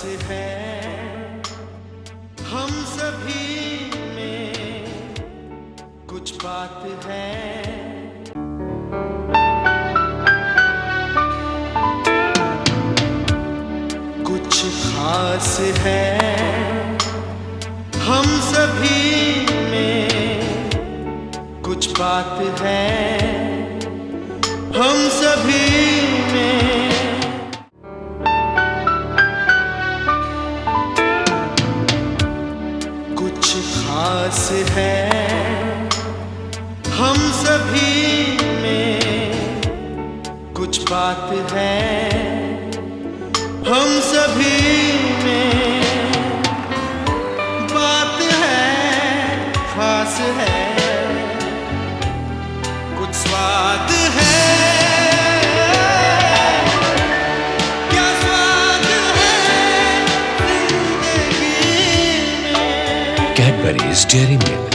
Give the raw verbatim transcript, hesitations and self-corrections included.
सांस है हम सभी में कुछ बात है। खास है हम सभी में कुछ बात है हम सभी में कुछ खास है हम सभी में कुछ बात है हम सभी में। बात है खास है कुछ स्वाद है क्या स्वाद है जिंदगी में। Cadbury's Dairy milk.